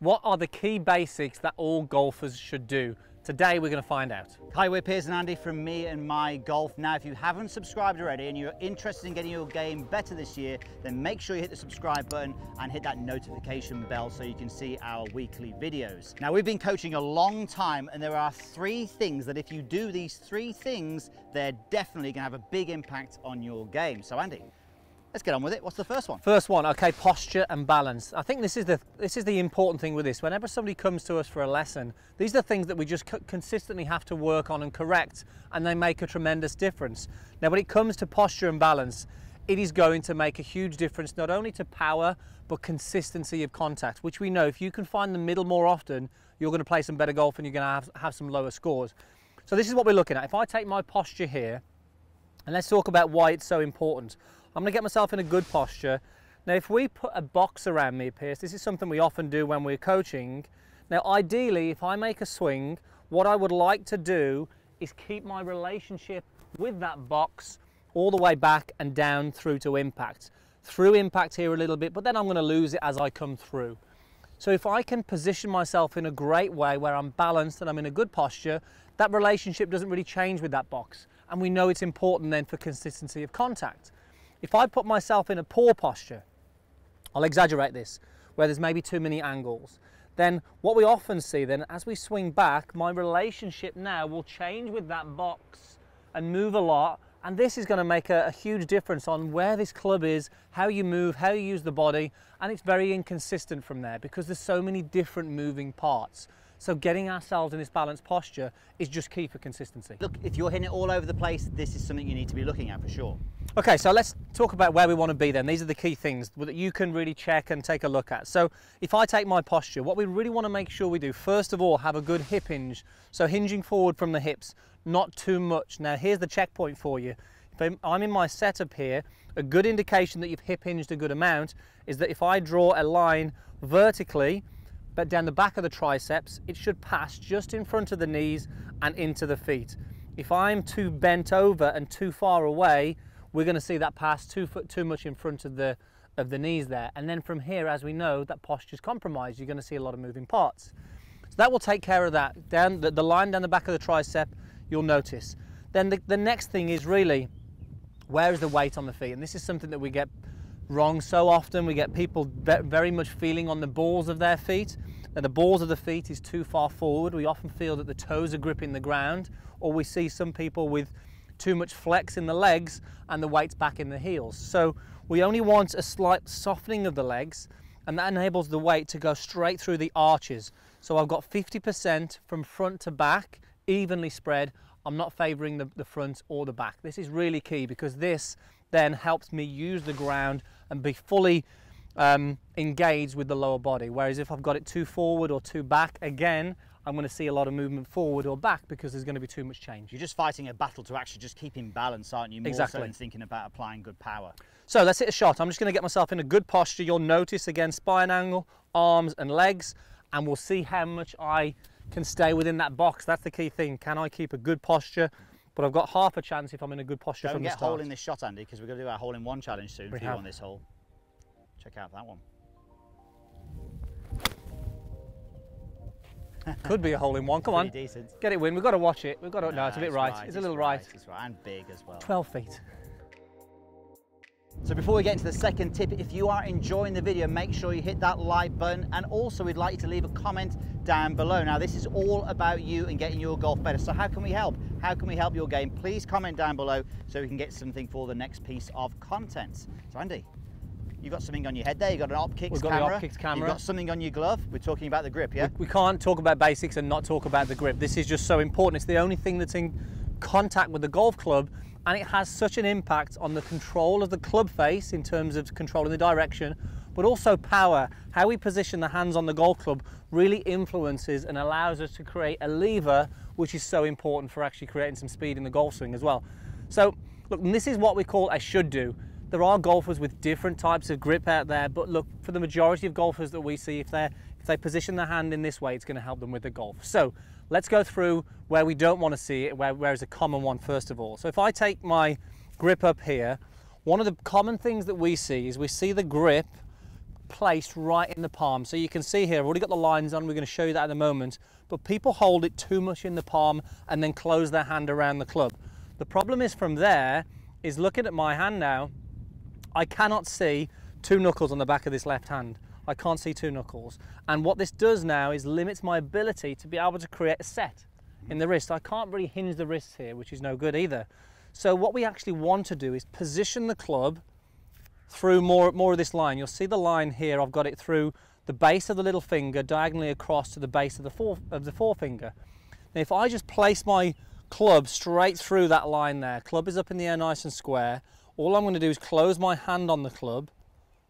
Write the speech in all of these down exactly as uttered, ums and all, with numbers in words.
What are the key basics that all golfers should do? Today we're going to find out. Hi, we're Piers and Andy from Me and My Golf. Now, if you haven't subscribed already and you're interested in getting your game better this year, then make sure you hit the subscribe button and hit that notification bell so you can see our weekly videos. Now, we've been coaching a long time, and there are three things that if you do these three things, they're definitely going to have a big impact on your game. So, Andy, let's get on with it. What's the first one? First one, okay, posture and balance. I think this is the this is the important thing with this. Whenever somebody comes to us for a lesson, these are the things that we just consistently have to work on and correct, and they make a tremendous difference. Now, when it comes to posture and balance, it is going to make a huge difference, not only to power, but consistency of contact, which we know if you can find the middle more often, you're going to play some better golf and you're going to have, have some lower scores. So this is what we're looking at. If I take my posture here, and let's talk about why it's so important. I'm going to get myself in a good posture. Now, if we put a box around me, Piers, this is something we often do when we're coaching. Now, ideally, if I make a swing, what I would like to do is keep my relationship with that box all the way back and down through to impact. Through impact here a little bit, but then I'm going to lose it as I come through. So if I can position myself in a great way where I'm balanced and I'm in a good posture, that relationship doesn't really change with that box. And we know it's important then for consistency of contact. If I put myself in a poor posture, I'll exaggerate this, where there's maybe too many angles, then what we often see then, as we swing back, my relationship now will change with that box and move a lot, and this is going to make a, a huge difference on where this club is, how you move, how you use the body, and it's very inconsistent from there because there's so many different moving parts. So getting ourselves in this balanced posture is just key for consistency. Look, if you're hitting it all over the place, this is something you need to be looking at for sure. Okay, so let's talk about where we want to be then. These are the key things that you can really check and take a look at. So if I take my posture, what we really want to make sure we do, first of all, have a good hip hinge. So hinging forward from the hips, not too much. Now, here's the checkpoint for you. If I'm in my setup here, a good indication that you've hip hinged a good amount is that if I draw a line vertically, but down the back of the triceps, it should pass just in front of the knees and into the feet. If I'm too bent over and too far away, we're going to see that pass too, too much in front of the, of the knees there. And then from here, as we know, that posture's compromised. You're going to see a lot of moving parts. So that will take care of that. Down the, the line down the back of the tricep, you'll notice. Then the, the next thing is really, where is the weight on the feet? And this is something that we get wrong so often. We get people very much feeling on the balls of their feet. Now, the balls of the feet is too far forward. We often feel that the toes are gripping the ground, or we see some people with too much flex in the legs and the weight's back in the heels. So we only want a slight softening of the legs, and that enables the weight to go straight through the arches. So I've got fifty percent from front to back, evenly spread. I'm not favoring the, the front or the back. This is really key because this then helps me use the ground and be fully um, engaged with the lower body. Whereas if I've got it too forward or too back, again, I'm going to see a lot of movement forward or back because there's going to be too much change. You're just fighting a battle to actually just keep in balance, aren't you? More exactly. So than thinking about applying good power. So let's hit a shot. I'm just going to get myself in a good posture. You'll notice again, spine angle, arms and legs, and we'll see how much I can stay within that box. That's the key thing. Can I keep a good posture? But I've got half a chance if I'm in a good posture. Don't from the start. Don't get hole in this shot, Andy, because we're going to do our hole in one challenge soon for you on this hole. Check out that one. Could be a hole in one. Come on, decent. Get it win. We've got to watch it. We've got to. No, no it's a bit it's right. right. It's a little right. right. It's right and big as well. twelve feet. So before we get into the second tip, if you are enjoying the video, make sure you hit that like button, and also we'd like you to leave a comment down below. Now, this is all about you and getting your golf better. So how can we help? How can we help your game? Please comment down below so we can get something for the next piece of content. So Andy, you've got something on your head there. You've got an OpKix camera. We've got an OpKix camera. You've got something on your glove. We're talking about the grip, yeah? We, we can't talk about basics and not talk about the grip. This is just so important. It's the only thing that's in contact with the golf club, and it has such an impact on the control of the club face in terms of controlling the direction, but also power. How we position the hands on the golf club really influences and allows us to create a lever, which is so important for actually creating some speed in the golf swing as well. So look, this is what we call a should do. There are golfers with different types of grip out there, but look, for the majority of golfers that we see, if they're if they position their hand in this way, it's going to help them with the golf. So let's go through where we don't want to see it, where, where is a common one first of all. So if I take my grip up here, one of the common things that we see is we see the grip placed right in the palm. So you can see here, I've already got the lines on, we're going to show you that in a moment, but people hold it too much in the palm and then close their hand around the club. The problem is from there, is looking at my hand now, I cannot see two knuckles on the back of this left hand. I can't see two knuckles. And what this does now is limits my ability to be able to create a set in the wrist. I can't really hinge the wrists here, which is no good either. So what we actually want to do is position the club through more, more of this line. You'll see the line here, I've got it through the base of the little finger diagonally across to the base of the, fore, of the forefinger. Now if I just place my club straight through that line there, club is up in the air nice and square, all I'm going to do is close my hand on the club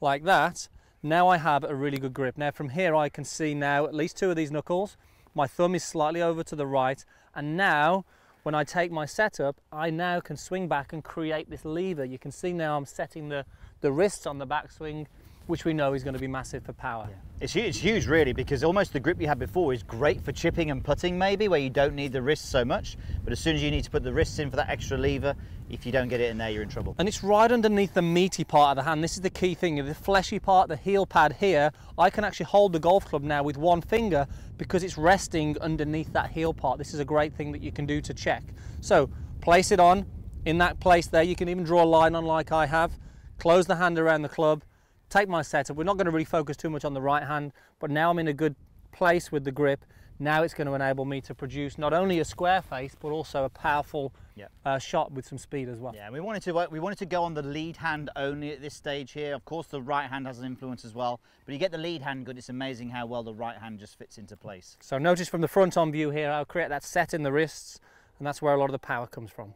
like that. Now I have a really good grip. Now from here I can see now at least two of these knuckles. My thumb is slightly over to the right, and now when I take my setup, I now can swing back and create this lever. You can see now I'm setting the, the wrists on the backswing, which we know is going to be massive for power. Yeah. It's huge, it's huge really, because almost the grip you had before is great for chipping and putting maybe, where you don't need the wrists so much, but as soon as you need to put the wrists in for that extra lever, if you don't get it in there, you're in trouble. And it's right underneath the meaty part of the hand. This is the key thing, the fleshy part, the heel pad here, I can actually hold the golf club now with one finger because it's resting underneath that heel part. This is a great thing that you can do to check. So place it on, in that place there, you can even draw a line on like I have, close the hand around the club, take my setup. We're not going to really focus too much on the right hand, but now I'm in a good place with the grip. Now it's going to enable me to produce not only a square face, but also a powerful yep. uh, shot with some speed as well. Yeah, we wanted to we wanted to go on the lead hand only at this stage here. Of course, the right hand has an influence as well, but you get the lead hand good. It's amazing how well the right hand just fits into place. So notice from the front on view here, I'll create that set in the wrists, and that's where a lot of the power comes from.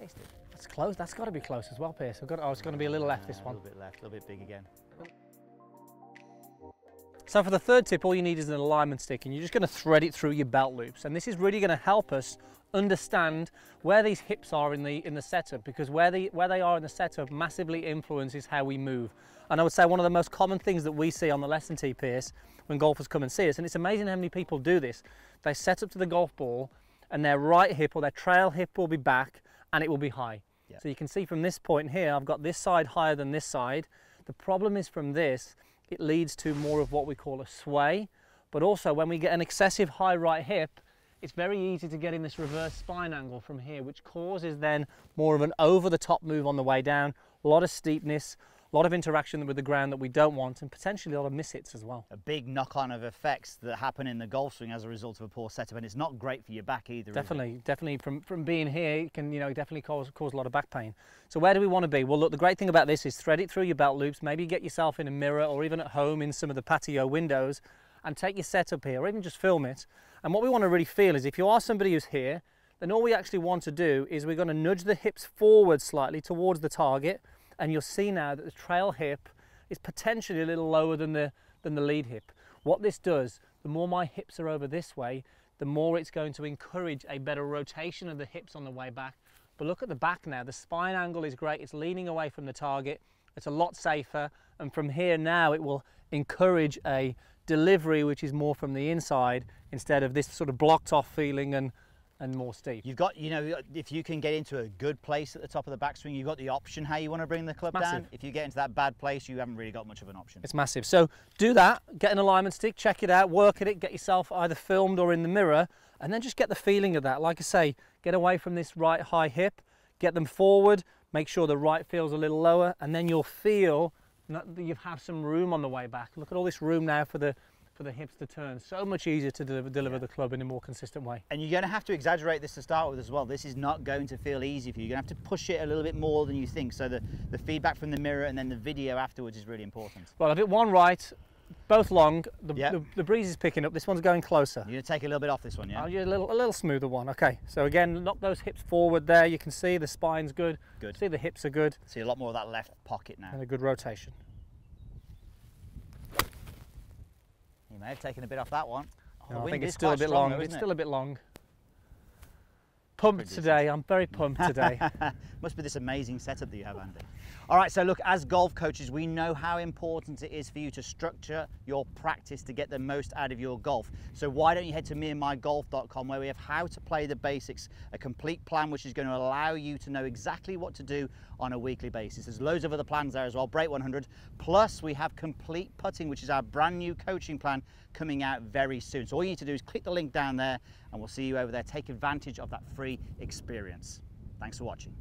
Taste it. That's close. That's got to be close as well, Pierce. I've got to, oh, it's going to be a little left, this one. A little bit left, a little bit big again. So for the third tip, all you need is an alignment stick, and you're just going to thread it through your belt loops. And this is really going to help us understand where these hips are in the in the setup, because where they, where they are in the setup massively influences how we move. And I would say one of the most common things that we see on the lesson tee, Pierce, when golfers come and see us, and it's amazing how many people do this, they set up to the golf ball, and their right hip or their trail hip will be back, and it will be high. Yep. So you can see from this point here, I've got this side higher than this side. The problem is from this, it leads to more of what we call a sway, but also when we get an excessive high right hip, it's very easy to get in this reverse spine angle from here, which causes then more of an over the top move on the way down, a lot of steepness, a lot of interaction with the ground that we don't want, and potentially a lot of mishits as well. A big knock-on of effects that happen in the golf swing as a result of a poor setup, and it's not great for your back either. Definitely, definitely. From from being here, it can you know definitely cause cause a lot of back pain. So where do we want to be? Well, look, the great thing about this is thread it through your belt loops. Maybe get yourself in a mirror, or even at home in some of the patio windows, and take your setup here, or even just film it. And what we want to really feel is if you are somebody who's here, then all we actually want to do is we're going to nudge the hips forward slightly towards the target. And you'll see now that the trail hip is potentially a little lower than the, than the lead hip. What this does, the more my hips are over this way, the more it's going to encourage a better rotation of the hips on the way back. But look at the back now, the spine angle is great, it's leaning away from the target, it's a lot safer, and from here now it will encourage a delivery which is more from the inside instead of this sort of blocked off feeling and and more steep. You've got, you know, if you can get into a good place at the top of the backswing, you've got the option how you want to bring the club down. If you get into that bad place, you haven't really got much of an option. It's massive. So do that, get an alignment stick, check it out, work at it, get yourself either filmed or in the mirror, and then just get the feeling of that. Like I say, get away from this right high hip, get them forward, make sure the right feels a little lower, and then you'll feel that you have some room on the way back. Look at all this room now for the for the hips to turn. So much easier to deliver, deliver yeah. the club in a more consistent way. And you're going to have to exaggerate this to start with as well. This is not going to feel easy for you. You're going to have to push it a little bit more than you think. So the, the feedback from the mirror and then the video afterwards is really important. Well, I've hit one right, both long. The, yep. the, the breeze is picking up. This one's going closer. You're going to take a little bit off this one, yeah? I'll do a little, a little smoother one. Okay, so again, knock those hips forward there. You can see the spine's good. Good. See the hips are good. See a lot more of that left pocket now. And a good rotation. You may have taken a bit off that one. Oh, no, I think it's still a bit long. It's still a bit long. Pumped today. I'm very pumped today. Must be this amazing setup that you have, Andy. All right, so look, as golf coaches, we know how important it is for you to structure your practice to get the most out of your golf. So why don't you head to me and my golf dot com, where we have how to play the basics, a complete plan which is going to allow you to know exactly what to do on a weekly basis. There's loads of other plans there as well, Break one hundred. Plus, we have Complete Putting, which is our brand new coaching plan coming out very soon. So all you need to do is click the link down there, and we'll see you over there. Take advantage of that free experience. Thanks for watching.